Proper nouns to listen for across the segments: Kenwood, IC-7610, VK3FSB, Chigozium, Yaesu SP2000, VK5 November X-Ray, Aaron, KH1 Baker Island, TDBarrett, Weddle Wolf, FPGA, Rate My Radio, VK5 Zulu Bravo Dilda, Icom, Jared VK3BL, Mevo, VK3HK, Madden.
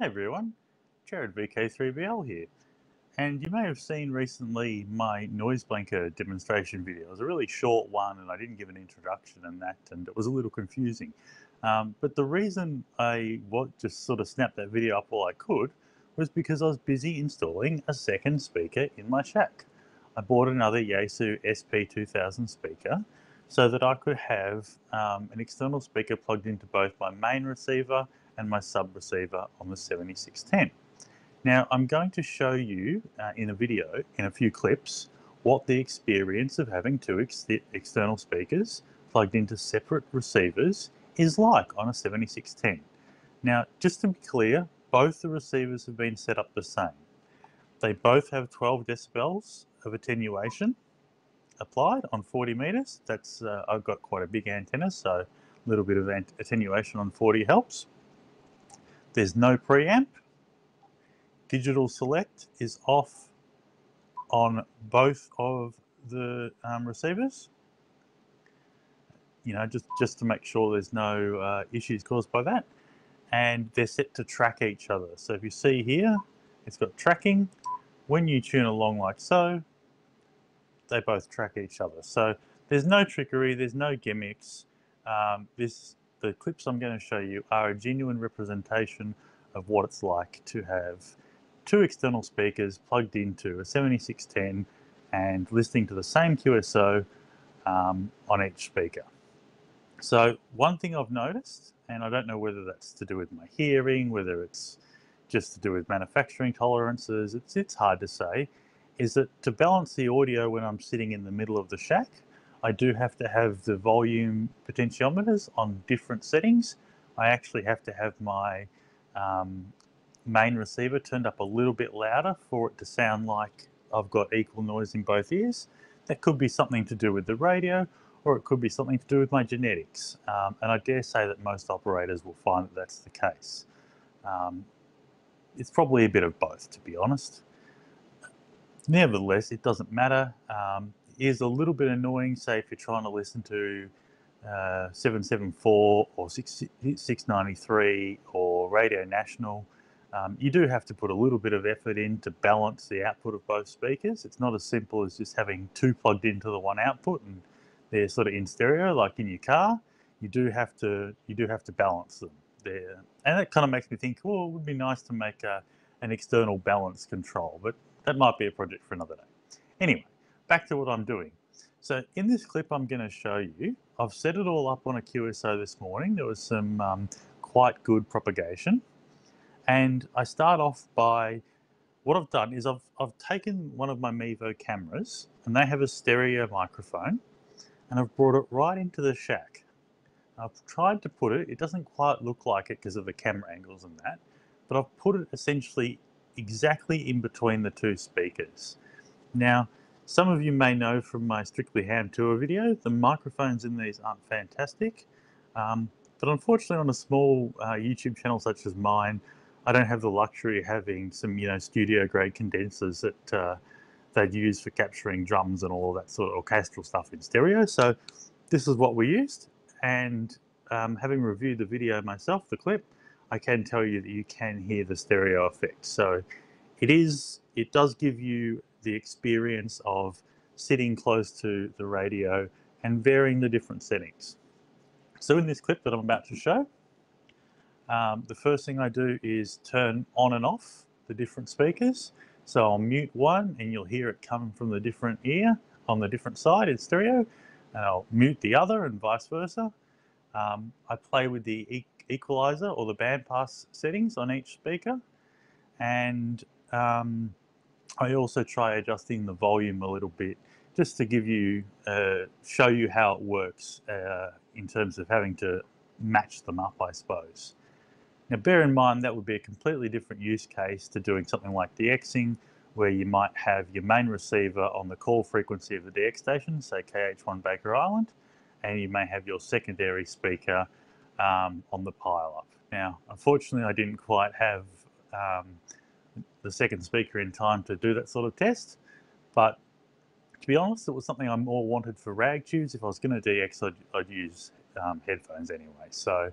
Hey everyone, Jared VK3BL here, and you may have seen recently my noise blanker demonstration video. It was a really short one and I didn't give an introduction and that, and it was a little confusing. But the reason I just sort of snapped that video up while I could was because I was busy installing a second speaker in my shack. I bought another Yaesu SP2000 speaker so that I could have an external speaker plugged into both my main receiver and my sub receiver on the 7610. Now I'm going to show you in a video, in a few clips, what the experience of having two external speakers plugged into separate receivers is like on a 7610. Now just to be clear, both the receivers have been set up the same. They both have 12 decibels of attenuation applied on 40 meters. That's I've got quite a big antenna, so a little bit of attenuation on 40 helps. There's no preamp. Digital select is off on both of the receivers. You know, just to make sure there's no issues caused by that. And they're set to track each other. So if you see here, it's got tracking. When you tune along like so, they both track each other. So there's no trickery, there's no gimmicks. The clips I'm going to show you are a genuine representation of what it's like to have two external speakers plugged into a 7610 and listening to the same QSO on each speaker. So one thing I've noticed, and I don't know whether that's to do with my hearing, whether it's just to do with manufacturing tolerances, it's hard to say, is that to balance the audio when I'm sitting in the middle of the shack, I do have to have the volume potentiometers on different settings. I actually have to have my main receiver turned up a little bit louder for it to sound like I've got equal noise in both ears. That could be something to do with the radio, or it could be something to do with my genetics. And I dare say that most operators will find that that's the case. It's probably a bit of both, to be honest. Nevertheless, it doesn't matter. Is a little bit annoying, say if you're trying to listen to 774 or 693 or Radio National. You do have to put a little bit of effort in to balance the output of both speakers. It's not as simple as just having two plugged into the one output and they're sort of in stereo like in your car. You do have to balance them there, and that kind of makes me think, well, it would be nice to make an external balance control, but that might be a project for another day. Anyway, back to what I'm doing. So in this clip I'm going to show you, I've set it all up on a QSO this morning. There was some quite good propagation. And I start off by, what I've done is I've taken one of my Mevo cameras, and they have a stereo microphone, and I've brought it right into the shack. I've tried to put it, it doesn't quite look like it because of the camera angles and that, but I've put it essentially exactly in between the two speakers. Now, some of you may know from my Strictly Ham Tour video, the microphones in these aren't fantastic, but unfortunately on a small YouTube channel such as mine, I don't have the luxury of having some, you know, studio grade condensers that they'd use for capturing drums and all that sort of orchestral stuff in stereo. So this is what we used, and having reviewed the video myself, the clip, I can tell you that you can hear the stereo effect. So it does give you the experience of sitting close to the radio and varying the different settings. So in this clip that I'm about to show, the first thing I do is turn on and off the different speakers. So I'll mute one and you'll hear it coming from the different ear on the different side in stereo, and I'll mute the other and vice versa. I play with the equalizer or the bandpass settings on each speaker, and I also try adjusting the volume a little bit just to give you, show you how it works in terms of having to match them up, I suppose. Now bear in mind that would be a completely different use case to doing something like DXing, where you might have your main receiver on the call frequency of the DX station, say KH1 Baker Island, and you may have your secondary speaker on the pile-up. Now unfortunately I didn't quite have the second speaker in time to do that sort of test, but to be honest, it was something I more wanted for rag tubes. If I was going to DX, I'd use headphones anyway. So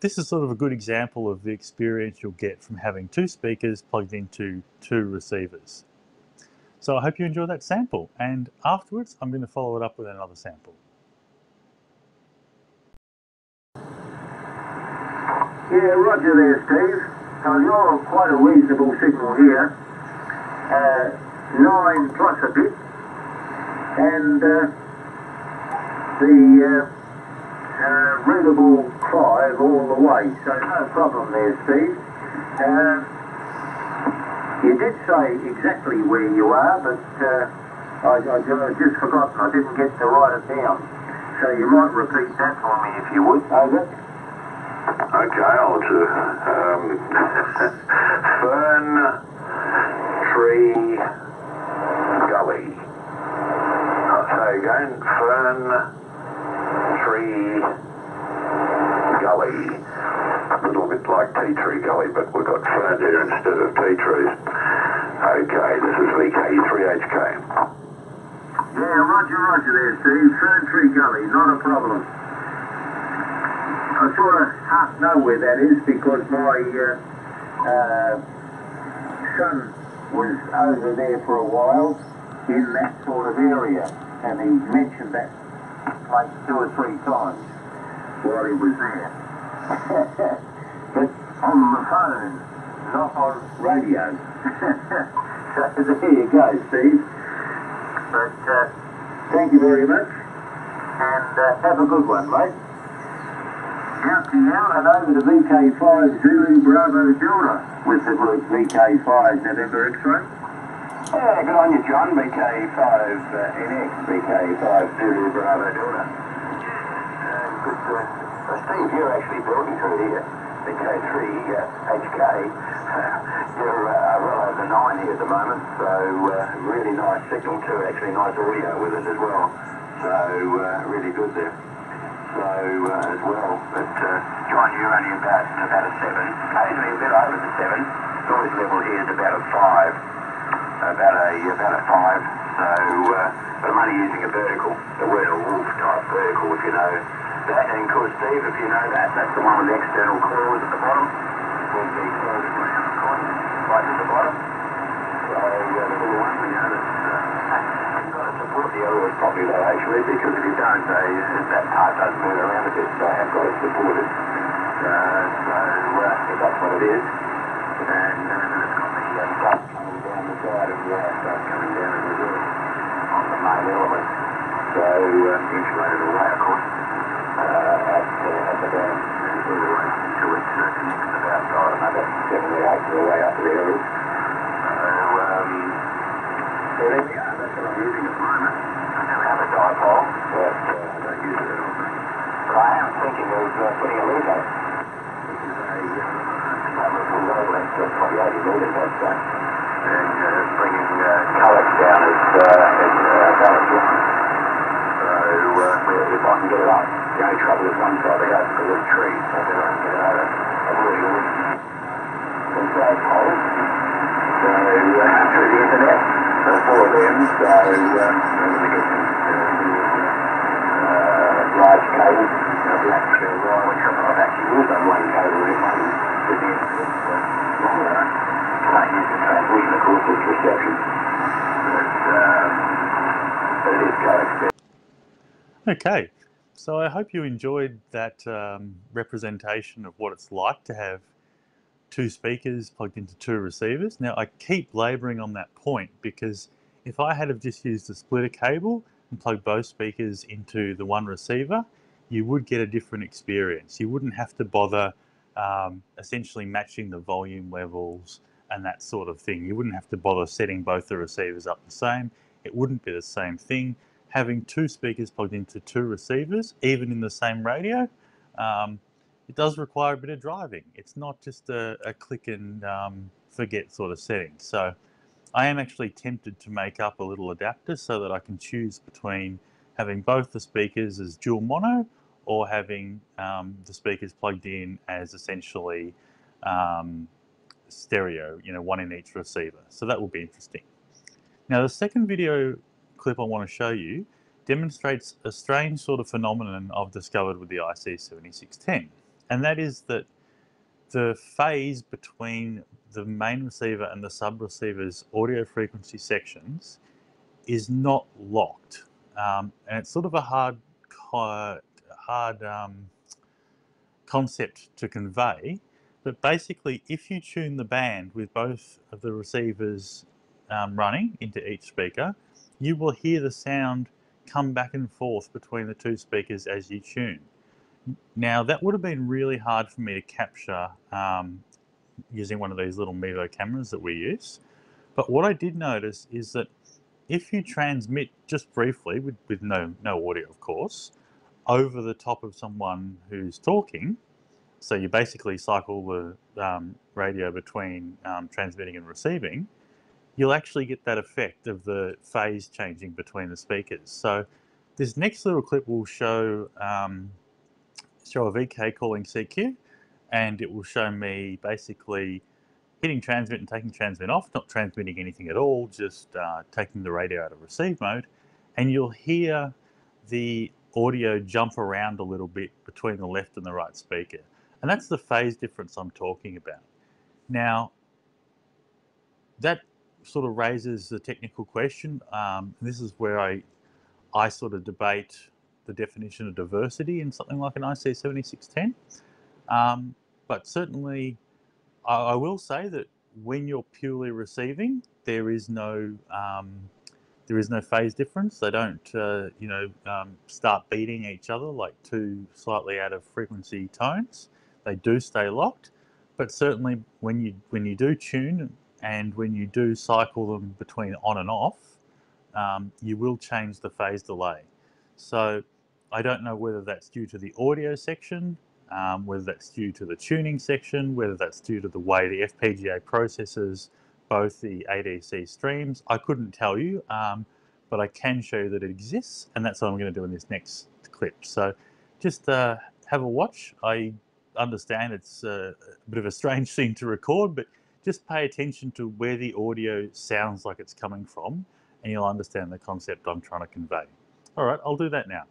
This is sort of a good example of the experience you'll get from having two speakers plugged into two receivers. So I hope you enjoy that sample, and afterwards I'm going to follow it up with another sample. Yeah, roger there, Steve. So you're quite a reasonable signal here. 9 plus a bit. And the readable 5 all the way. So no problem there, Steve. You did say exactly where you are, but I just forgotten. I didn't get to write it down. So you might repeat that for me if you would. Over. Okay, I'll do. Fern Tree Gully. I'll say again, Fern Tree Gully. A little bit like Tea Tree Gully, but we've got fern here instead of tea trees. Okay, this is VK3HK. Yeah, roger, roger there, Steve. Fern Tree Gully, not a problem. I sort of half know where that is because my son was over there for a while in that sort of area, and he mentioned that like 2 or 3 times while he was there. But on the phone, not on radio. So there you go, Steve. But thank you very much, and have a good one, mate. Out to you, and over to VK5 Zulu Bravo Dilda with the group VK5 November X-Ray. Yeah, good on you, John. VK5 NX, VK5 Zulu Bravo Dilda. Good to Steve, you're actually building through here, VK3HK. You're well over 9 here at the moment, so really nice signal too, actually nice audio with it as well. So really good there. So as well, but John, you're only about a 7, occasionally a bit over the 7. Noise level here is about a 5, about a 5. So but I'm only using a vertical, a Weddle Wolf type vertical, if you know that. And of course, Steve, if you know that, that's the one with the external coils at the bottom. Will be coils around the coin, right at the bottom. So the little one, we know that's the other one's probably low actually, because if you don't, that part does move around a bit, so I have got it supported. So that's what it is. And then it's got the dust coming down the side of the dust coming down in the roof on the main element. So insulated away, of course, at the down all the way until it connects to the outside, another 7 or 8 the way up to the roof. So there we are, that's what I'm using at the moment. I do have a dipole, but I don't use it at all. But I am thinking of putting a lead on it. This is a little low length, probably 80 metres, I'd say. And bringing colours down as well as you want. So if I can get it up, the only trouble is one side of the open is trees, so if I can get it over, I've already got some dipoles. So through the internet. Four of them, so we get some large cables, black wire, which I've actually used on one cable in one with the internet, but can't use the transmission, of course, it's reception. But it is quite expensive. Okay, so I hope you enjoyed that representation of what it's like to have two speakers plugged into two receivers. Now I keep labouring on that point because if I had have just used a splitter cable and plugged both speakers into the one receiver, you would get a different experience. You wouldn't have to bother essentially matching the volume levels and that sort of thing. You wouldn't have to bother setting both the receivers up the same. It wouldn't be the same thing. Having two speakers plugged into two receivers, even in the same radio, it does require a bit of driving. It's not just a click and forget sort of setting. So I am actually tempted to make up a little adapter so that I can choose between having both the speakers as dual mono or having the speakers plugged in as essentially stereo, you know, one in each receiver. So that will be interesting. Now the second video clip I want to show you demonstrates a strange sort of phenomenon I've discovered with the IC-7610. and that is that the phase between the main receiver and the sub-receiver's audio frequency sections is not locked. And it's sort of a hard concept to convey, but basically if you tune the band with both of the receivers running into each speaker, you will hear the sound come back and forth between the two speakers as you tune. Now that would have been really hard for me to capture using one of these little Mevo cameras that we use, but what I did notice is that if you transmit just briefly, with no audio of course, over the top of someone who's talking, so you basically cycle the radio between transmitting and receiving, you'll actually get that effect of the phase changing between the speakers. So this next little clip will show a VK calling CQ, and it will show me basically hitting transmit and taking transmit off, not transmitting anything at all, just taking the radio out of receive mode, and you'll hear the audio jump around a little bit between the left and the right speaker. And that's the phase difference I'm talking about. Now, that sort of raises the technical question. This is where I sort of debate the definition of diversity in something like an IC-7610. But certainly, I will say that when you're purely receiving, there is no phase difference. They don't, start beating each other like two slightly out of frequency tones. They do stay locked, but certainly when you do tune and when you do cycle them between on and off, you will change the phase delay. So I don't know whether that's due to the audio section, whether that's due to the tuning section, whether that's due to the way the FPGA processes both the ADC streams. I couldn't tell you, but I can show you that it exists, and that's what I'm going to do in this next clip. So just have a watch. I understand it's a bit of a strange thing to record, but just pay attention to where the audio sounds like it's coming from, and you'll understand the concept I'm trying to convey. All right, I'll do that now.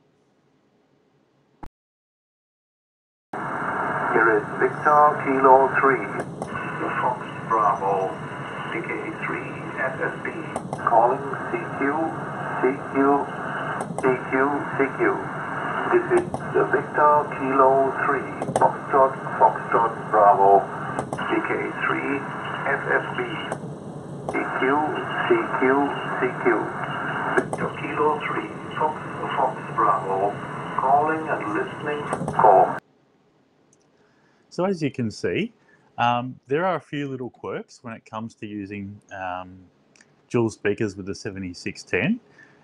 Here is Victor Kilo 3, Fox Bravo, VK3FSB, calling CQ. This is the Victor Kilo 3, Foxtrot Bravo, VK3FSB, CQ. Victor Kilo 3, Fox Bravo, calling and listening for call. So as you can see, there are a few little quirks when it comes to using dual speakers with the 7610.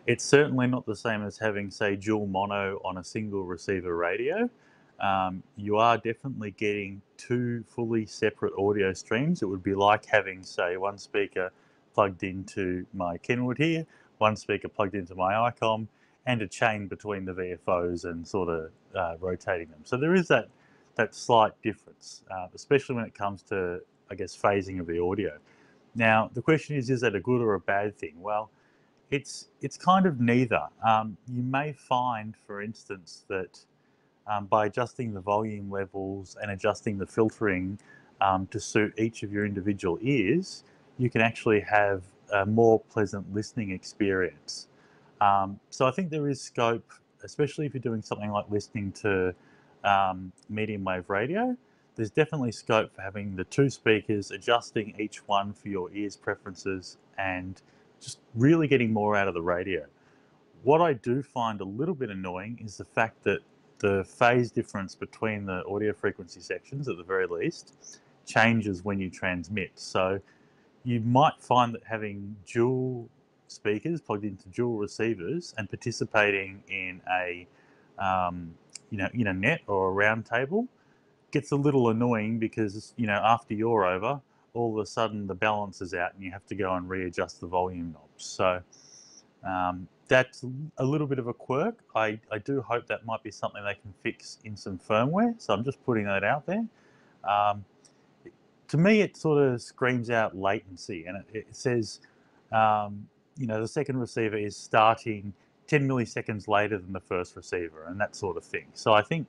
It's certainly not the same as having, say, dual mono on a single receiver radio. You are definitely getting two fully separate audio streams. It would be like having, say, one speaker plugged into my Kenwood here, one speaker plugged into my Icom, and a chain between the VFOs and sort of rotating them. So there is that slight difference, especially when it comes to, I guess, phasing of the audio. Now, the question is that a good or a bad thing? Well, it's kind of neither. You may find, for instance, that by adjusting the volume levels and adjusting the filtering to suit each of your individual ears, you can actually have a more pleasant listening experience. So I think there is scope, especially if you're doing something like listening to medium wave radio, there's definitely scope for having the two speakers, adjusting each one for your ears' preferences, and just really getting more out of the radio. What I do find a little bit annoying is the fact that the phase difference between the audio frequency sections, at the very least, changes when you transmit. So you might find that having dual speakers plugged into dual receivers and participating in a in a net or a round table gets a little annoying because, after you're over, all of a sudden the balance is out and you have to go and readjust the volume knobs. So that's a little bit of a quirk. I do hope that might be something they can fix in some firmware. So I'm just putting that out there. To me, it sort of screams out latency, and it says, the second receiver is starting 10 milliseconds later than the first receiver and that sort of thing. So I think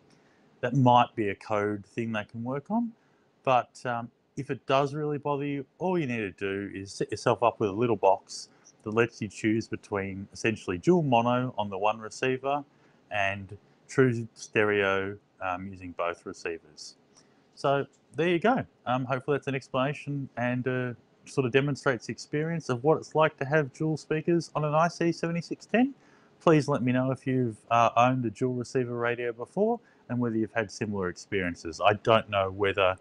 that might be a code thing they can work on. But if it does really bother you, all you need to do is set yourself up with a little box that lets you choose between essentially dual mono on the one receiver and true stereo using both receivers. So there you go. Hopefully that's an explanation and sort of demonstrates the experience of what it's like to have dual speakers on an IC-7610. Please let me know if you've owned a dual receiver radio before and whether you've had similar experiences. I don't know whether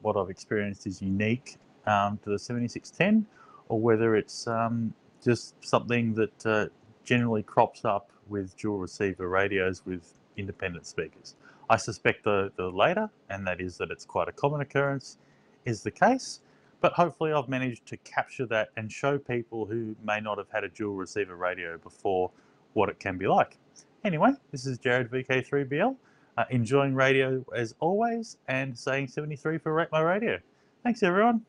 what I've experienced is unique to the 7610 or whether it's just something that generally crops up with dual receiver radios with independent speakers. I suspect the later, and that is that it's quite a common occurrence, is the case. But hopefully I've managed to capture that and show people who may not have had a dual receiver radio before what it can be like. Anyway, this is Jared VK3BL, enjoying radio as always and saying 73 for Rate My Radio. Thanks everyone.